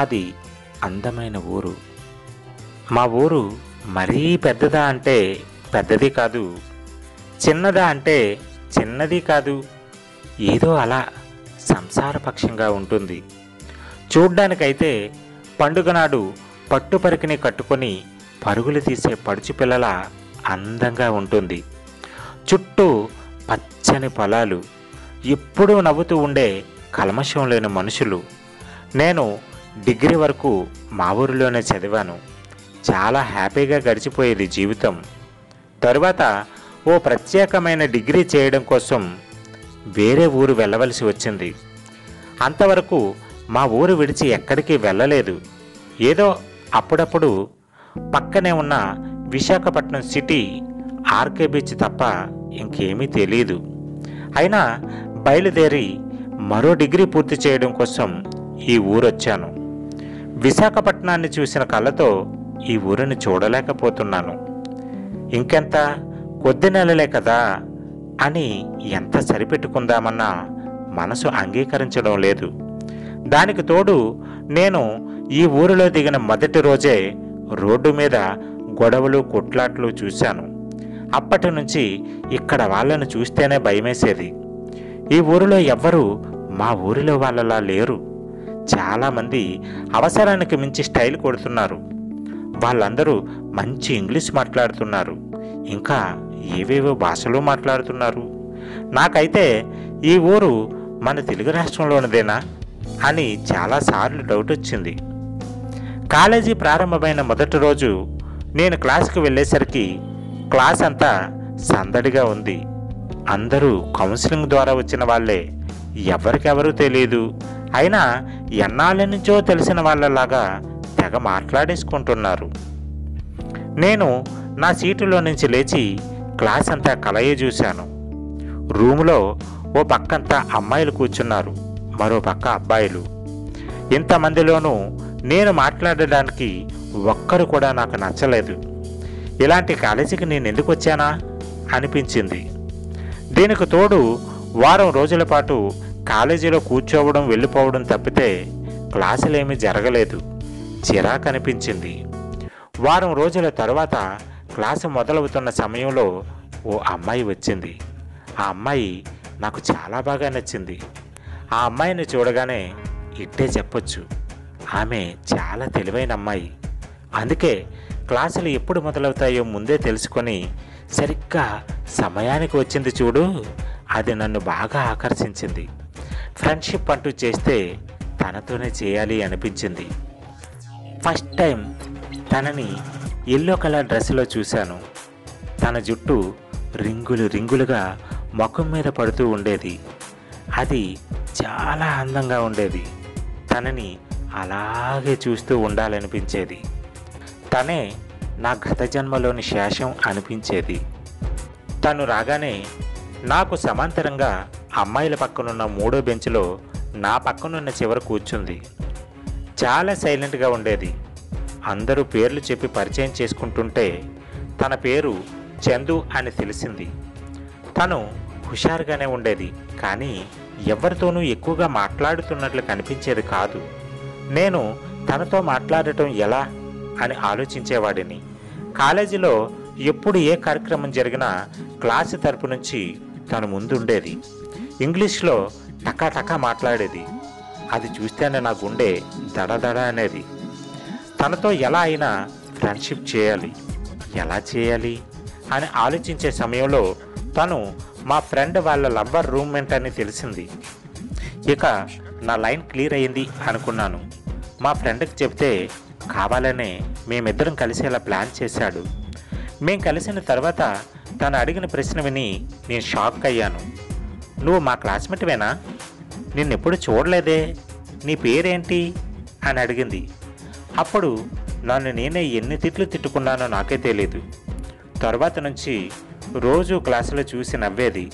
మాది అందమైన ఊరు. మా ఊరు మరీ పెద్దదా అంటే పెద్దది కాదు, చిన్నదా అంటే చిన్నది కాదు. ఏదో అలా సంసారపక్షంగా ఉంటుంది. చూడ్డానికైతే పండుగ నాడు పట్టుపరికిని కట్టుకొని పరుగులు తీసే పడుచు పిల్లల అందంగా ఉంటుంది. చుట్టూ పచ్చని పొలాలు, ఎప్పుడూ నవ్వుతూ ఉండే కల్మషం లేని మనుషులు. నేను డిగ్రీ వరకు మా ఊరిలోనే చదివాను. చాలా హ్యాపీగా గడిచిపోయేది జీవితం. తరువాత ఓ ప్రత్యేకమైన డిగ్రీ చేయడం కోసం వేరే ఊరు వెళ్ళవలసి వచ్చింది. అంతవరకు మా ఊరు విడిచి ఎక్కడికి వెళ్ళలేదు. ఏదో అప్పుడప్పుడు పక్కనే ఉన్న విశాఖపట్నం సిటీ, ఆర్కే బీచ్ తప్ప ఇంకేమీ తెలియదు. అయినా బయలుదేరి మరో డిగ్రీ పూర్తి చేయడం కోసం ఈ ఊరొచ్చాను. విశాఖపట్నాన్ని చూసిన కళ్ళతో ఈ ఊరిని చూడలేకపోతున్నాను. ఇంకెంత, కొద్ది నెలలే కదా అని ఎంత సరిపెట్టుకుందామన్నా మనసు అంగీకరించడం లేదు. దానికి తోడు నేను ఈ ఊరిలో దిగిన మొదటి రోజే రోడ్డు మీద గొడవలు, కొట్లాట్లు చూశాను. అప్పటి నుంచి ఇక్కడ వాళ్ళను చూస్తేనే భయమేసేది. ఈ ఊరిలో ఎవ్వరూ మా ఊరిలో వాళ్ళలా లేరు. చాలామంది అవసరానికి మించి స్టైల్ కొడుతున్నారు. వాళ్ళందరూ మంచి ఇంగ్లీష్ మాట్లాడుతున్నారు, ఇంకా ఏవేవో భాషలు మాట్లాడుతున్నారు. నాకైతే ఈ ఊరు మన తెలుగు రాష్ట్రంలోనిదేనా అని చాలాసార్లు డౌట్ వచ్చింది. కాలేజీ ప్రారంభమైన మొదటి రోజు నేను క్లాస్కి వెళ్ళేసరికి క్లాస్ అంతా సందడిగా ఉంది. అందరూ కౌన్సిలింగ్ ద్వారా వచ్చిన వాళ్ళే, ఎవరికెవరూ తెలియదు. అయినా ఎన్నాళ్ళ నుంచో తెలిసిన వాళ్ళలాగా తెగ మాట్లాడేసుకుంటున్నారు. నేను నా సీటులో నుంచి లేచి క్లాస్ అంతా కలయి చూశాను. రూములో ఓ పక్కంతా అమ్మాయిలు కూర్చున్నారు, మరో పక్క అబ్బాయిలు. ఇంతమందిలోనూ నేను మాట్లాడడానికి ఒక్కరు కూడా నాకు నచ్చలేదు. ఇలాంటి కాలేజీకి నేను ఎందుకు వచ్చానా అనిపించింది. దీనికి తోడు వారం రోజుల పాటు కాలేజీలో కూర్చోవడం, వెళ్ళిపోవడం తప్పితే క్లాసులేమీ జరగలేదు. చిరాకు అనిపించింది. వారం రోజుల తర్వాత క్లాసు మొదలవుతున్న సమయంలో ఓ అమ్మాయి వచ్చింది. ఆ అమ్మాయి నాకు చాలా బాగా నచ్చింది. ఆ అమ్మాయిని చూడగానే ఇట్టే చెప్పొచ్చు, ఆమె చాలా తెలివైన అమ్మాయి. అందుకే క్లాసులు ఎప్పుడు మొదలవుతాయో ముందే తెలుసుకొని సరిగ్గా సమయానికి వచ్చింది చూడు, అది నన్ను బాగా ఆకర్షించింది. ఫ్రెండ్షిప్ అంటూ చేస్తే తనతోనే చేయాలి అనిపించింది. ఫస్ట్ టైం తనని ఎల్లో కలర్ డ్రెస్లో చూశాను. తన జుట్టు రింగులు రింగులుగా ముఖం మీద పడుతూ ఉండేది. అది చాలా అందంగా ఉండేది. తనని అలాగే చూస్తూ ఉండాలనిపించేది. తనే నా గత జన్మలోని శేషం అనిపించేది. తను రాగానే నాకు సమాంతరంగా అమ్మాయిల పక్కనున్న మూడో బెంచ్లో నా పక్కనున్న చివర కూర్చుంది. చాలా సైలెంట్గా ఉండేది. అందరూ పేర్లు చెప్పి పరిచయం చేసుకుంటుంటే తన పేరు చందు అని తెలిసింది. తను హుషారుగానే ఉండేది, కానీ ఎవరితోనూ ఎక్కువగా మాట్లాడుతున్నట్లు కనిపించేది కాదు. నేను తనతో మాట్లాడటం ఎలా అని ఆలోచించేవాడిని. కాలేజీలో ఎప్పుడు ఏ కార్యక్రమం జరిగినా క్లాసు తరపు నుంచి తను ముందుండేది. ఇంగ్లీష్లో టకాటకా మాట్లాడేది. అది చూస్తేనే నా గుండె దడదడ అనేది. తనతో ఎలా అయినా ఫ్రెండ్షిప్ చేయాలి, ఎలా చేయాలి అని ఆలోచించే సమయంలో తను మా ఫ్రెండ్ వాళ్ళ లవ్వర్ రూమ్మేట్ అని తెలిసింది. ఇక నా లైన్ క్లియర్ అయ్యింది అనుకున్నాను. మా ఫ్రెండ్కి చెప్తే కావాలనే మేమిద్దరం కలిసేలా ప్లాన్ చేశాడు. మేము కలిసిన తర్వాత తను అడిగిన ప్రశ్న విని నేను షాక్ అయ్యాను. నువ్వు మా క్లాస్మేట్వేనా? నిన్నెప్పుడు చూడలేదే, నీ పేరేంటి అని అడిగింది. అప్పుడు నన్ను నేనే ఎన్ని తిట్లు తిట్టుకున్నానో నాకే తెలీదు. తర్వాత నుంచి రోజు క్లాసులో చూసి నవ్వేది.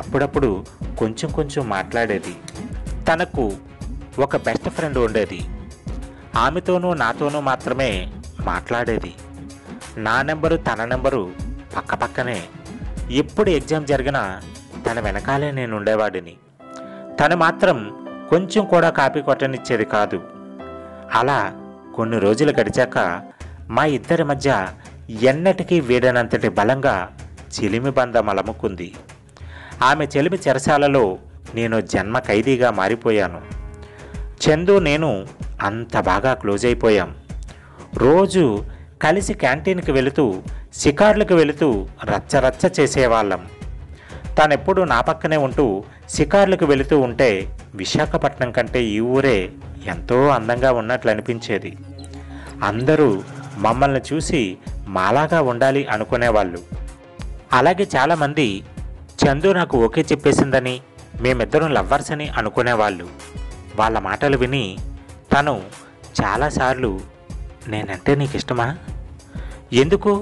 అప్పుడప్పుడు కొంచెం కొంచెం మాట్లాడేది. తనకు ఒక బెస్ట్ ఫ్రెండ్ ఉండేది. ఆమెతోనూ నాతోనూ మాత్రమే మాట్లాడేది. నా నెంబరు తన నెంబరు పక్కపక్కనే. ఎప్పుడు ఎగ్జామ్ జరిగినా తన వెనకాలే నేను ఉండేవాడిని. తను మాత్రం కొంచెం కూడా కాపీ కొట్టనిచ్చేది కాదు. అలా కొన్ని రోజులు గడిచాక మా ఇద్దరి మధ్య ఎన్నటికీ వీడనంతటి బలంగా చెలిమి బంధం అలముకుంది. ఆమె చెలిమి చెరసాలలో నేను జన్మ ఖైదీగా మారిపోయాను. చందు నేను అంత బాగా క్లోజ్ అయిపోయాం. రోజు కలిసి క్యాంటీన్కి వెళుతూ షికార్లకు వెళుతూ రచ్చరచ్చ చేసేవాళ్ళం. తానెప్పుడు నా పక్కనే ఉంటూ షికార్లకు వెళుతూ ఉంటే విశాఖపట్నం కంటే ఈ ఊరే ఎంతో అందంగా ఉన్నట్లు అనిపించేది. అందరూ మమ్మల్ని చూసి మాలాగా ఉండాలి అనుకునేవాళ్ళు. అలాగే చాలామంది చందు నాకు ఓకే చెప్పేసిందని మేమిద్దరం లవ్వర్స్ అని అనుకునేవాళ్ళు. వాళ్ళ మాటలు విని తను చాలాసార్లు నేనంటే నీకు ఇష్టమా, ఎందుకు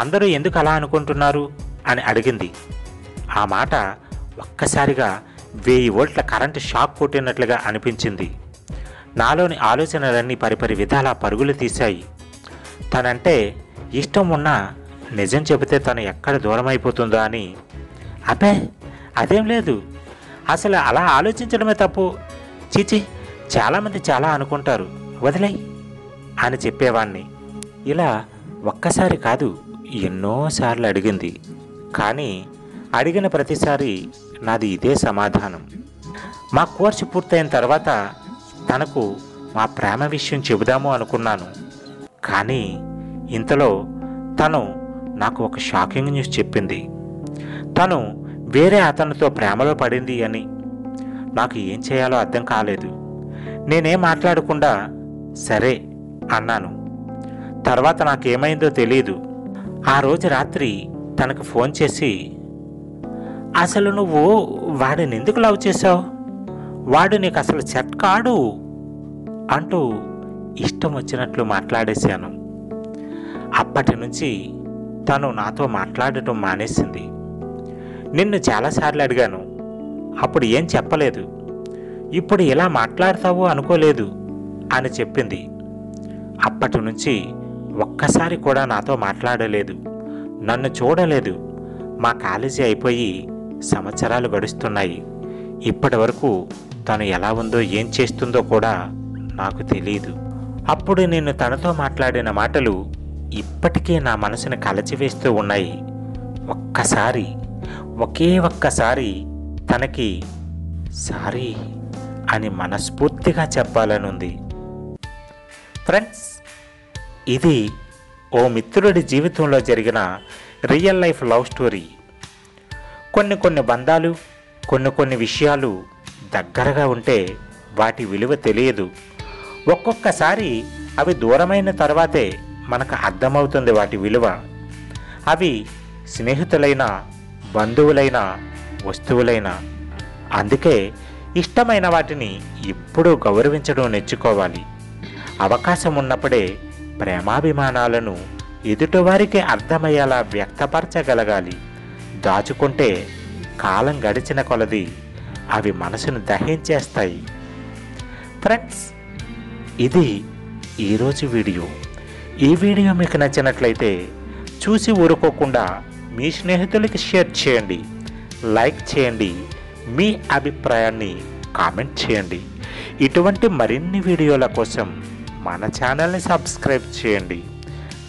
అందరూ ఎందుకు అలా అనుకుంటున్నారు అని అడిగింది. ఆ మాట ఒక్కసారిగా 1000 వోల్ట్ల కరెంటు షాక్ కొట్టినట్లుగా అనిపించింది. నాలోని ఆలోచనలన్నీ పరిపరి విధాలా పరుగులు తీశాయి. తనంటే ఇష్టం ఉన్నా నిజం చెబితే తను ఎక్కడ దూరం అయిపోతుందో అని. అబ్బే అదేం లేదు, అసలు అలా ఆలోచించడమే తప్పు, చీచి చాలామంది చాలా అనుకుంటారు, వదిలేయ్ అని చెప్పేవాణ్ణి. ఇలా ఒక్కసారి కాదు ఎన్నోసార్లు అడిగింది. కానీ అడిగిన ప్రతిసారి నాది ఇదే సమాధానం. మా కోర్సు పూర్తయిన తర్వాత తనకు మా ప్రేమ విషయం చెబుదాము అనుకున్నాను. కానీ ఇంతలో తను నాకు ఒక షాకింగ్ న్యూస్ చెప్పింది. తను వేరే అతనితో ప్రేమలో పడింది అని. నాకు ఏం చేయాలో అర్థం కాలేదు. నేనేం మాట్లాడకుండా సరే అన్నాను. తర్వాత నాకేమైందో తెలీదు. ఆ రోజు రాత్రి తనకు ఫోన్ చేసి, అసలు నువ్వు వాడిని ఎందుకు లవ్ చేసావు, వాడు నీకు అసలు సెట్ కాడు అంటూ ఇష్టం వచ్చినట్లు మాట్లాడేశాను. అప్పటి నుంచి తను నాతో మాట్లాడటం మానేసింది. నిన్ను చాలాసార్లు అడిగాను, అప్పుడు ఏం చెప్పలేదు. ఇప్పుడు ఇలా మాట్లాడతావు అనుకోలేదు అని చెప్పింది. అప్పటి నుంచి ఒక్కసారి కూడా నాతో మాట్లాడలేదు, నన్ను చూడలేదు. మా కాలేజీ అయిపోయి సంవత్సరాలు గడుస్తున్నాయి. ఇప్పటి వరకు తను ఎలా ఉందో ఏం చేస్తుందో కూడా నాకు తెలియదు. అప్పుడు నేను తనతో మాట్లాడిన మాటలు ఇప్పటికే నా మనసును కలచివేస్తూ ఉన్నాయి. ఒకే ఒక్కసారి తనకి సారీ అని మనస్ఫూర్తిగా చెప్పాలనుంది. ఫ్రెండ్స్, ఇది ఓ మిత్రుడి జీవితంలో జరిగిన రియల్ లైఫ్ లవ్ స్టోరీ. కొన్ని బంధాలు కొన్ని విషయాలు దగ్గరగా ఉంటే వాటి విలువ తెలియదు. ఒక్కొక్కసారి అవి దూరమైన తర్వాతే మనకు అర్థమవుతుంది వాటి విలువ. అవి స్నేహితులైనా, బంధువులైనా, వస్తువులైనా. అందుకే ఇష్టమైన వాటిని ఎప్పుడూ గౌరవించడం నేర్చుకోవాలి. అవకాశం ఉన్నప్పుడే ప్రేమాభిమానాలను ఎదుటివారికి అర్థమయ్యేలా వ్యక్తపరచగలగాలి. దాచుకుంటే కాలం గడిచిన కొలది అవి మనసును దహించేస్తాయి. ఫ్రెండ్స్, ఇది ఈరోజు వీడియో. ఈ వీడియో మీకు నచ్చినట్లయితే చూసి ఊరుకోకుండా మీ స్నేహితులకి షేర్ చేయండి, లైక్ చేయండి, మీ అభిప్రాయాన్ని కామెంట్ చేయండి. ఇటువంటి మరిన్ని వీడియోల కోసం మన ఛానల్ని సబ్స్క్రైబ్ చేయండి.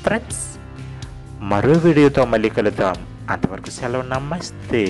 ఫ్రెండ్స్, మరో వీడియోతో మళ్ళీ కలుద్దాం. అంతవరకు సెలవు. నమస్తే.